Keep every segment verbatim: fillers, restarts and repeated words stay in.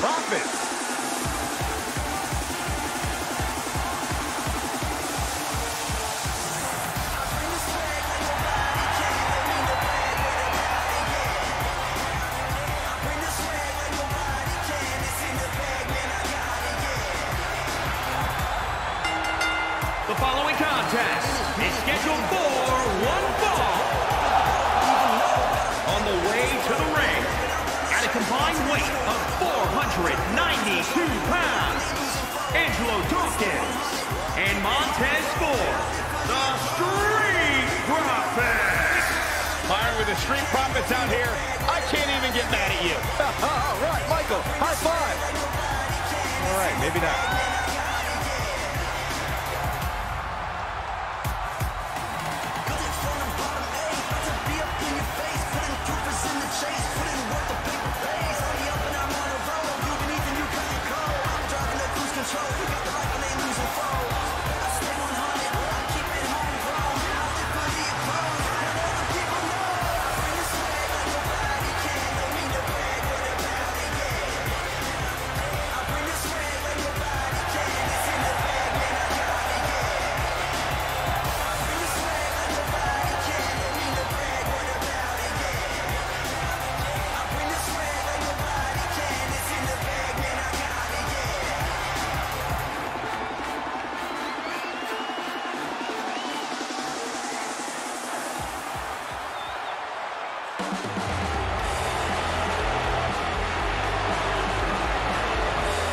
Profits. The following contest is scheduled for one fall. On the way to the ring, at a combined weight of four hundred ninety-two pounds, Angelo Dawkins and Montez Ford, the Street Profits. Byron, with the Street Profits out here, I can't even get mad at you. All right, Michael, high five. All right, maybe not.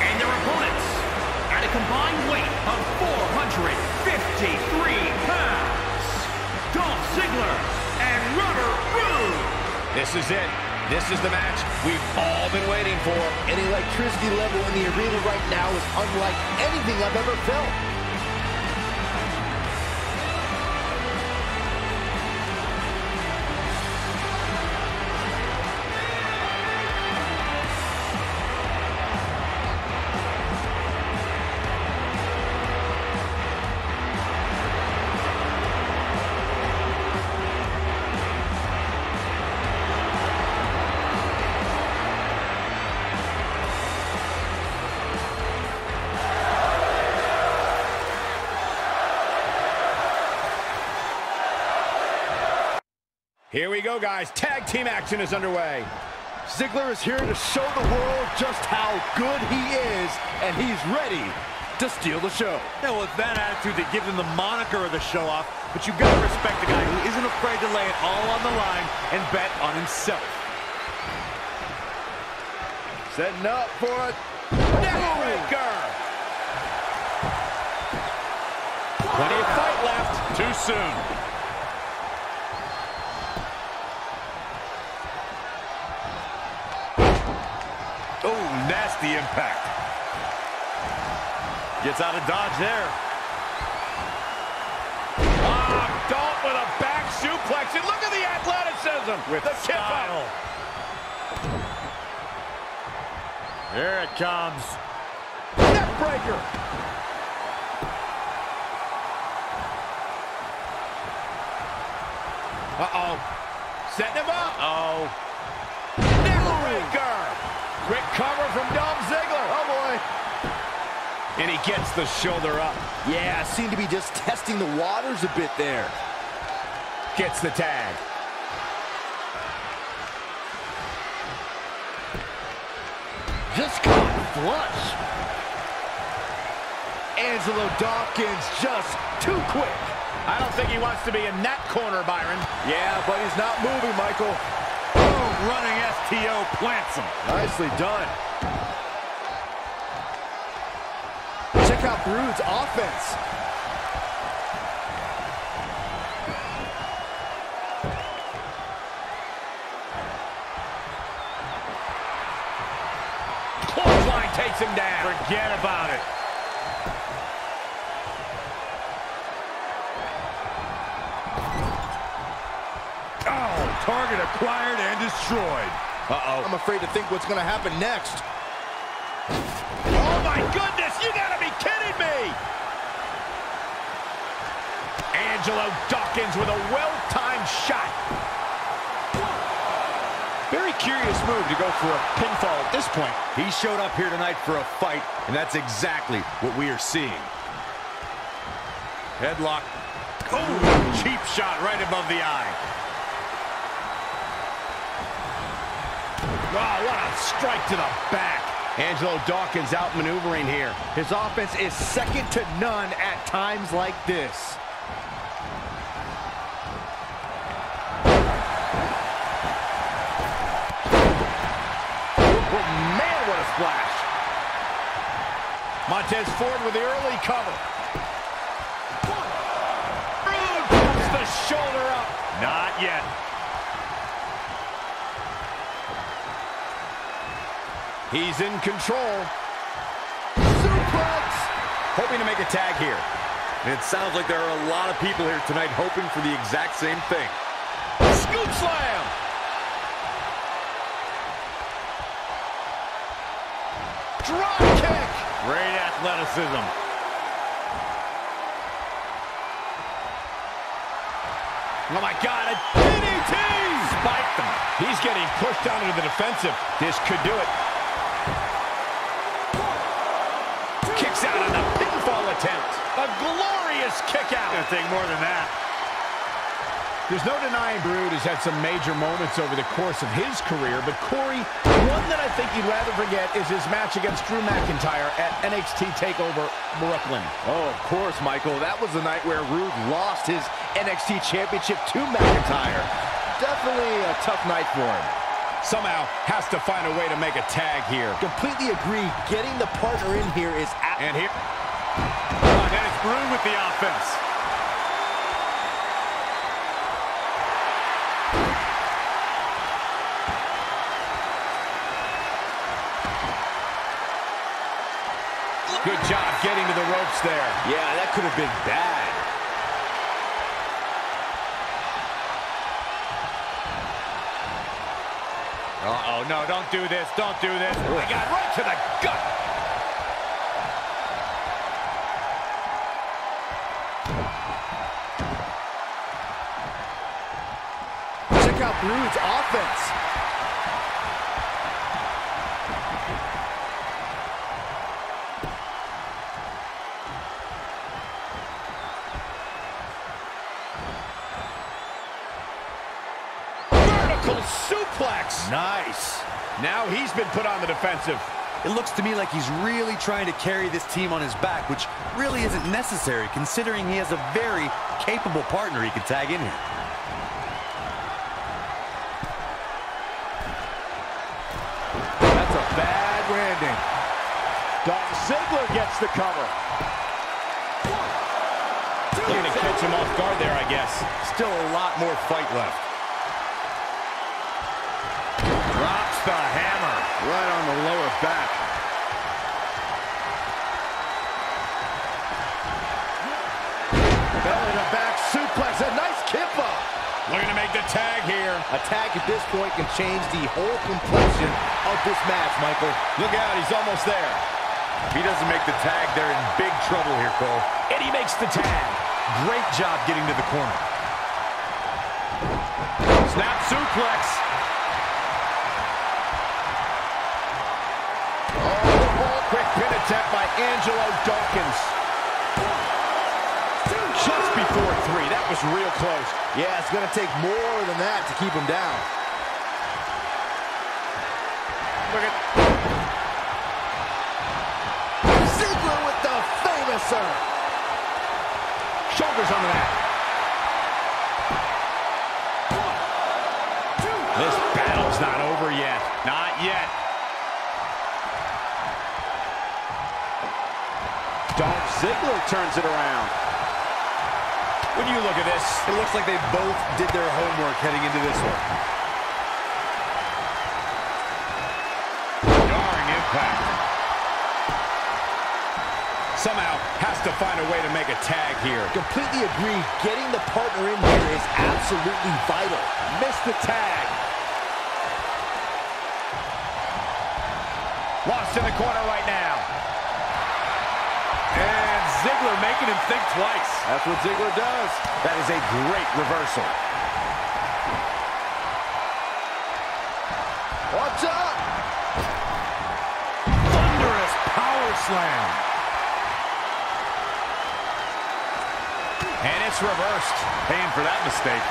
And their opponents, at a combined weight of four hundred fifty-three pounds, Dolph Ziggler and Robert Roode. This is it. This is the match we've all been waiting for. And the electricity level in the arena right now is unlike anything I've ever felt. Here we go, guys. Tag team action is underway. Ziggler is here to show the world just how good he is, and he's ready to steal the show. Now, with that attitude, they give him the moniker of the show-off, but you've got to respect the guy who isn't afraid to lay it all on the line and bet on himself. Setting up for a neckbreaker. Plenty of fight left. Too soon. Nasty impact. Gets out of dodge there. Ah, Dolph with a back suplex. And look at the athleticism with the kick out. Here it comes. Neck breaker. Uh-oh. Setting him up. Uh oh. Quick cover from Dolph Ziggler. Oh, boy. And he gets the shoulder up. Yeah, seemed to be just testing the waters a bit there. Gets the tag. Just caught flush. Angelo Dawkins just too quick. I don't think he wants to be in that corner, Byron. Yeah, but he's not moving, Michael. Running S T O plants him. Nicely done. Check out Roode's offense. Clothesline takes him down. Forget about it. Target acquired and destroyed. Uh-oh. I'm afraid to think what's going to happen next. Oh, my goodness. You got to be kidding me. Angelo Dawkins with a well-timed shot. Very curious move to go for a pinfall at this point. He showed up here tonight for a fight, and that's exactly what we are seeing. Headlock. Oh, cheap shot right above the eye. Wow, what a strike to the back. Angelo Dawkins outmaneuvering here. His offense is second to none at times like this. Well, man, what a splash. Montez Ford with the early cover. Rude puts the shoulder up. Not yet. He's in control. Suplex! Hoping to make a tag here. And it sounds like there are a lot of people here tonight hoping for the exact same thing. Scoop slam! Drop kick! Great athleticism. Oh my God, a D D T! Spiked him. He's getting pushed down into the defensive. This could do it. Kicks out on the pinfall attempt. A glorious kick out. Nothing more than that. There's no denying Brood has had some major moments over the course of his career, but Corey, one that I think you'd rather forget is his match against Drew McIntyre at N X T TakeOver Brooklyn. Oh, of course, Michael. That was the night where Brood lost his N X T championship to McIntyre. Definitely a tough night for him. Somehow has to find a way to make a tag here. Completely agree. Getting the partner in here is out. And here. Oh, and it's Brood with the offense. Good job getting to the ropes there. Yeah, that could have been bad. Uh-oh, no, don't do this, don't do this. Oh, my God, right to the gut. Check out Brood's offense. Suplex. Nice. Now he's been put on the defensive. It looks to me like he's really trying to carry this team on his back, which really isn't necessary considering he has a very capable partner he can tag in here. That's a bad landing. Dolph Ziggler gets the cover. Looking to catch him off guard there, I guess. Still a lot more fight left. Drops the hammer right on the lower back. Belly to back suplex, a nice kip up. Looking to make the tag here. A tag at this point can change the whole complexion of this match, Michael. Look out, he's almost there. If he doesn't make the tag, they're in big trouble here, Cole. And he makes the tag. Great job getting to the corner. Snap suplex. Quick pin attempt by Angelo Dawkins. Just before three. That was real close. Yeah, it's going to take more than that to keep him down. Look at Ziggler with the famouser. Shoulders on the mat. This battle's not over yet. Not yet. Dolph Ziggler turns it around. When you look at this, it looks like they both did their homework heading into this one. Jarring impact. Somehow has to find a way to make a tag here. Completely agree. Getting the partner in here is absolutely vital. Missed the tag. Lost in the corner right now. And Ziggler making him think twice. That's what Ziggler does. That is a great reversal. What's up? Thunderous power slam. And it's reversed. Paying for that mistake.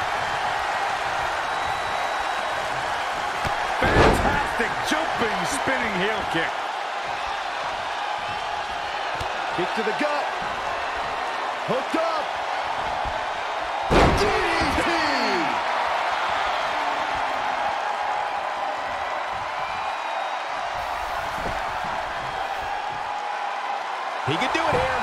Fantastic jumping spinning heel kick. Kick to the gut. Hooked up. He could do it here.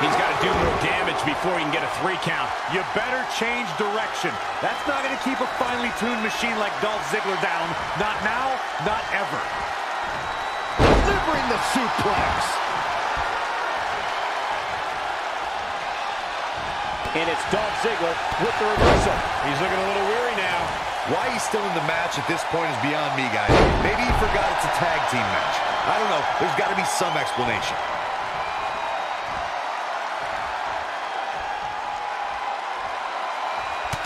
He's got to do more damage before he can get a three count. You better change direction. That's not going to keep a finely tuned machine like Dolph Ziggler down. Not now, not ever. Delivering the suplex. And it's Dolph Ziggler with the reversal. He's looking a little weary now. Why he's still in the match at this point is beyond me, guys. Maybe he forgot it's a tag team match. I don't know. There's got to be some explanation.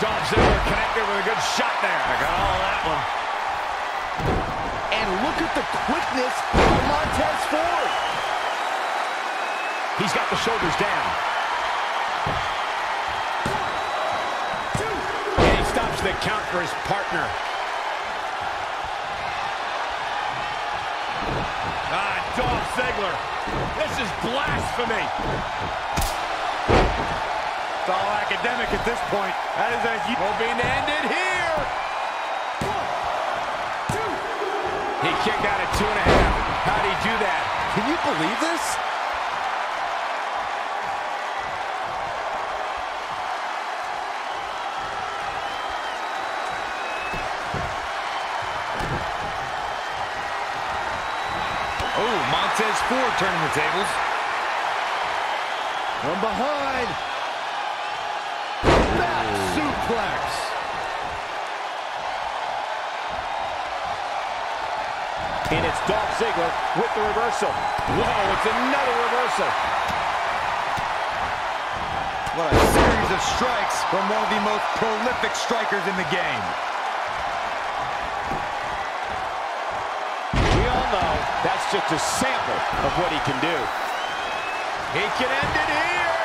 Dolph Ziggler connected with a good shot there. I got all that one. And look at the quickness of Montez Ford. He's got the shoulders down. The count for his partner. Ah, Dolph Ziggler. This is blasphemy. It's all academic at this point. That is a hoping to end it here. One, two. He kicked out at two and a half. How did he do that? Can you believe this? Oh, Montez Ford turning the tables. From behind. Back suplex. And it's Dolph Ziggler with the reversal. Whoa, it's another reversal. What a series of strikes from one of the most prolific strikers in the game. That's just a sample of what he can do. He can end it here.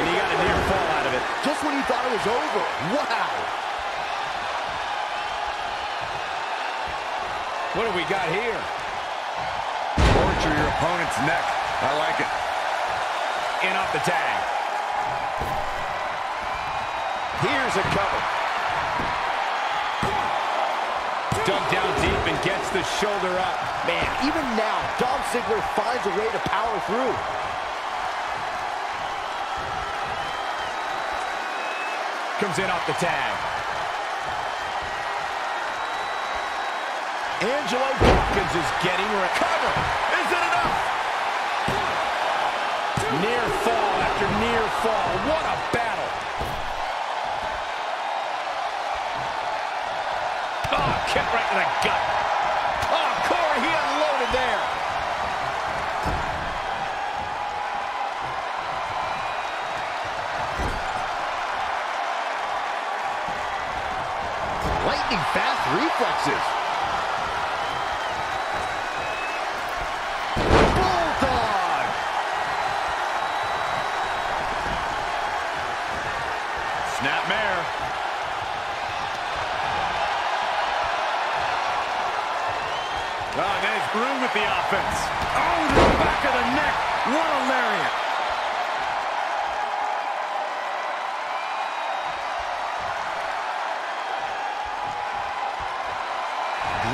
And he got a near fall out of it. Just when he thought it was over. Wow. What do we got here? Torture your opponent's neck. I like it. In off the tag. Here's a cover. Dug down deep and gets the shoulder up. Man, even now, Dolph Ziggler finds a way to power through. Comes in off the tag. Angelo Dawkins is getting recovered. Is it enough? Near fall after near fall. What a battle. Oh, kick right to the gut. Oh, Corey, he unloaded there. Lightning fast reflexes. Bulldog. Snapmare. Oh, and then it's Drew with the offense. Oh, to the back of the neck. What a lariat.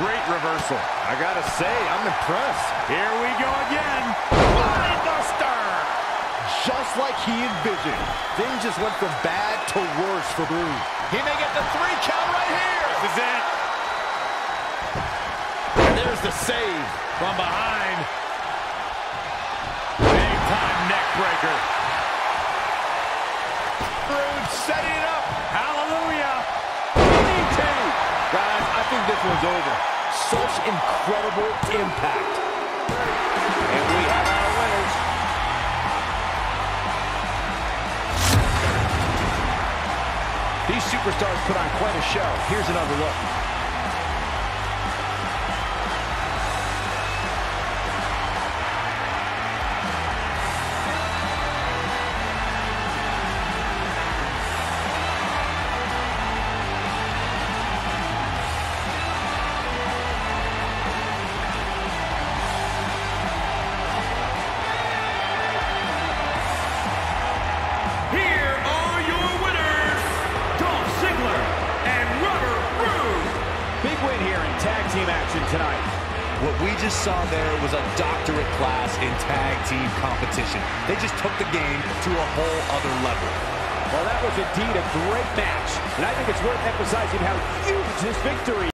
Great reversal. I gotta say, I'm impressed. Here we go again. Body buster. Just like he envisioned. Things just went from bad to worse for Drew. He may get the three count right here. This is it. There's the save from behind. Big time neck breaker. Rude setting it up. Hallelujah. D T. Guys, I think this one's over. Such incredible impact. And we have our winners. superstars put on quite a show. Here's another look. They just took the game to a whole other level. Well, that was indeed a great match, and I think it's worth emphasizing how huge this victory is.